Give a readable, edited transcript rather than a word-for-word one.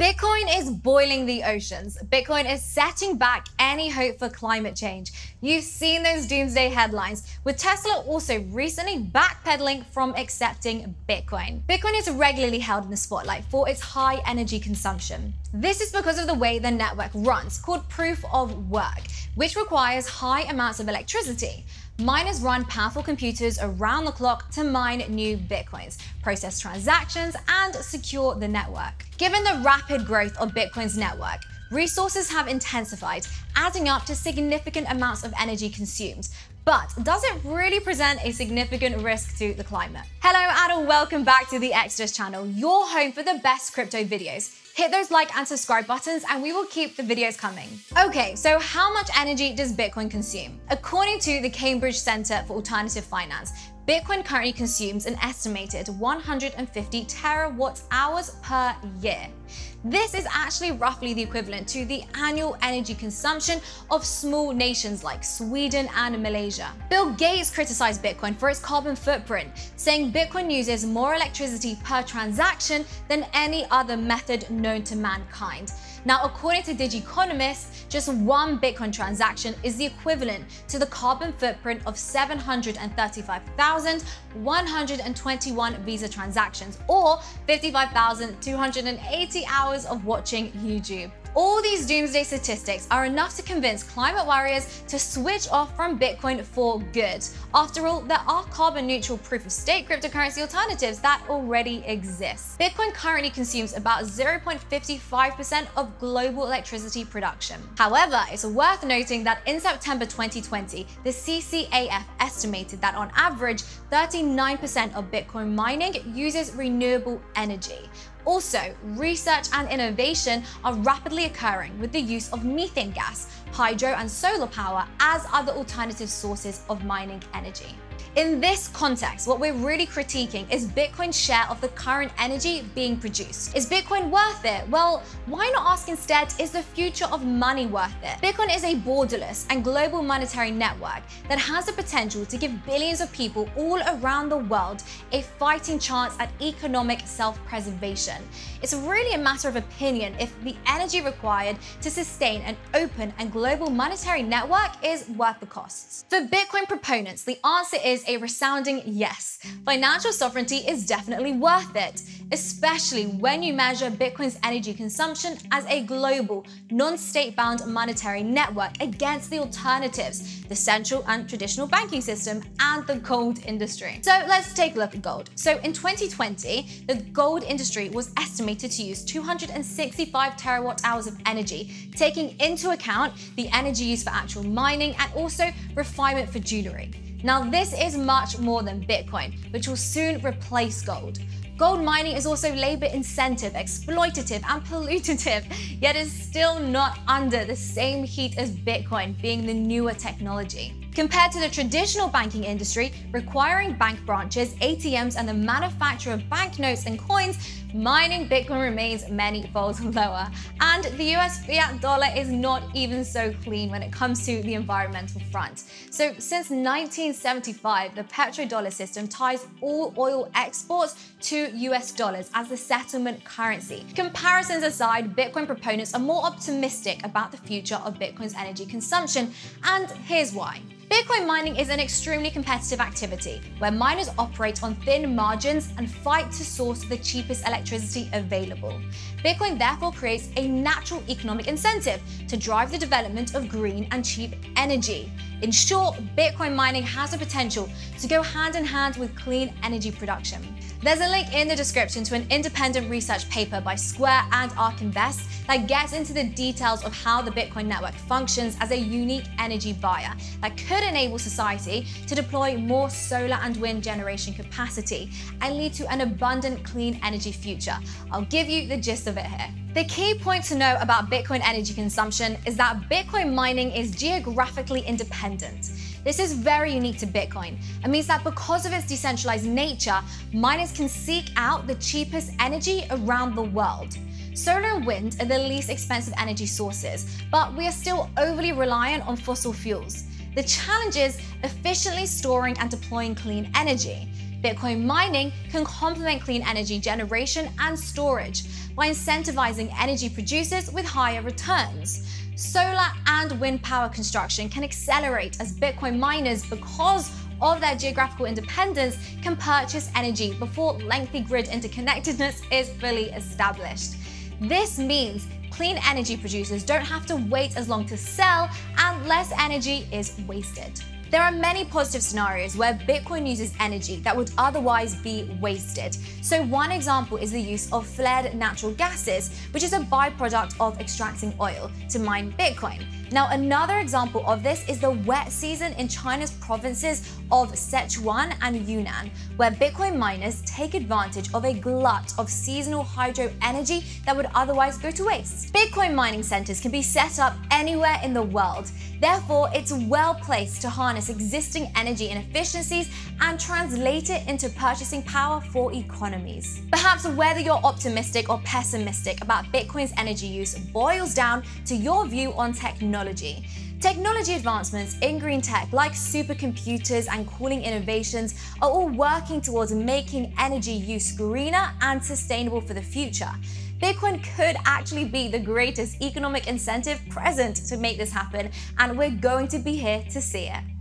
Bitcoin is boiling the oceans. Bitcoin is setting back any hope for climate change. You've seen those doomsday headlines, with Tesla also recently backpedaling from accepting Bitcoin. Bitcoin is regularly held in the spotlight for its high energy consumption. This is because of the way the network runs, called proof of work, which requires high amounts of electricity. Miners run powerful computers around the clock to mine new Bitcoins, process transactions, and secure the network. Given the rapid growth of Bitcoin's network, resources have intensified, adding up to significant amounts of energy consumed. But does it really present a significant risk to the climate? Hello and welcome back to the Exodus channel, your home for the best crypto videos. Hit those like and subscribe buttons and we will keep the videos coming. Okay, so how much energy does Bitcoin consume? According to the Cambridge Center for Alternative Finance, Bitcoin currently consumes an estimated 150 terawatt hours per year. This is actually roughly the equivalent to the annual energy consumption of small nations like Sweden and Malaysia. Bill Gates criticized Bitcoin for its carbon footprint, saying Bitcoin uses more electricity per transaction than any other method known to mankind. Now, according to DigiEconomists, just one Bitcoin transaction is the equivalent to the carbon footprint of 735,121 Visa transactions, or 55,280 hours of watching YouTube. All these doomsday statistics are enough to convince climate warriors to switch off from Bitcoin for good. After all, there are carbon-neutral proof-of-stake cryptocurrency alternatives that already exist. Bitcoin currently consumes about 0.55% of global electricity production. However, it's worth noting that in September 2020, the CCAF estimated that on average, 39% of Bitcoin mining uses renewable energy. Also, research and innovation are rapidly occurring with the use of methane gas, hydro and solar power as other alternative sources of mining energy. In this context, what we're really critiquing is Bitcoin's share of the current energy being produced. Is Bitcoin worth it? Well, why not ask instead, is the future of money worth it? Bitcoin is a borderless and global monetary network that has the potential to give billions of people all around the world a fighting chance at economic self-preservation. It's really a matter of opinion if the energy required to sustain an open and global monetary network is worth the costs. For Bitcoin proponents, the answer is a resounding yes. Financial sovereignty is definitely worth it, especially when you measure Bitcoin's energy consumption as a global, non-state-bound monetary network against the alternatives, the central and traditional banking system, and the gold industry. So let's take a look at gold. So in 2020, the gold industry was estimated to use 265 terawatt hours of energy, taking into account the energy used for actual mining and also refinement for jewelry. Now, this is much more than Bitcoin, which will soon replace gold. Gold mining is also labor-intensive, exploitative, and pollutive, yet is still not under the same heat as Bitcoin, being the newer technology. Compared to the traditional banking industry, requiring bank branches, ATMs, and the manufacture of banknotes and coins, mining Bitcoin remains many folds lower. And the US fiat dollar is not even so clean when it comes to the environmental front. So since 1975, the petrodollar system ties all oil exports to US dollars as the settlement currency. Comparisons aside, Bitcoin proponents are more optimistic about the future of Bitcoin's energy consumption, and here's why. Bitcoin mining is an extremely competitive activity where miners operate on thin margins and fight to source the cheapest electricity available. Bitcoin therefore creates a natural economic incentive to drive the development of green and cheap energy. In short, Bitcoin mining has the potential to go hand in hand with clean energy production. There's a link in the description to an independent research paper by Square and Ark Invest that gets into the details of how the Bitcoin network functions as a unique energy buyer that could enable society to deploy more solar and wind generation capacity and lead to an abundant clean energy future. I'll give you the gist of it here. The key point to know about Bitcoin energy consumption is that Bitcoin mining is geographically independent. This is very unique to Bitcoin. It means that because of its decentralized nature, miners can seek out the cheapest energy around the world. Solar and wind are the least expensive energy sources, but we are still overly reliant on fossil fuels. The challenge is efficiently storing and deploying clean energy. Bitcoin mining can complement clean energy generation and storage by incentivizing energy producers with higher returns. Solar and wind power construction can accelerate as Bitcoin miners, because of their geographical independence, can purchase energy before lengthy grid interconnectedness is fully established. This means clean energy producers don't have to wait as long to sell, and less energy is wasted. There are many positive scenarios where Bitcoin uses energy that would otherwise be wasted. So one example is the use of flared natural gases, which is a byproduct of extracting oil, to mine Bitcoin. Now, another example of this is the wet season in China's provinces of Sichuan and Yunnan, where Bitcoin miners take advantage of a glut of seasonal hydro energy that would otherwise go to waste. Bitcoin mining centers can be set up anywhere in the world. Therefore, it's well placed to harness existing energy inefficiencies and translate it into purchasing power for economies. Perhaps whether you're optimistic or pessimistic about Bitcoin's energy use boils down to your view on technology. Technology advancements in green tech, like supercomputers and cooling innovations, are all working towards making energy use greener and sustainable for the future. Bitcoin could actually be the greatest economic incentive present to make this happen, and we're going to be here to see it.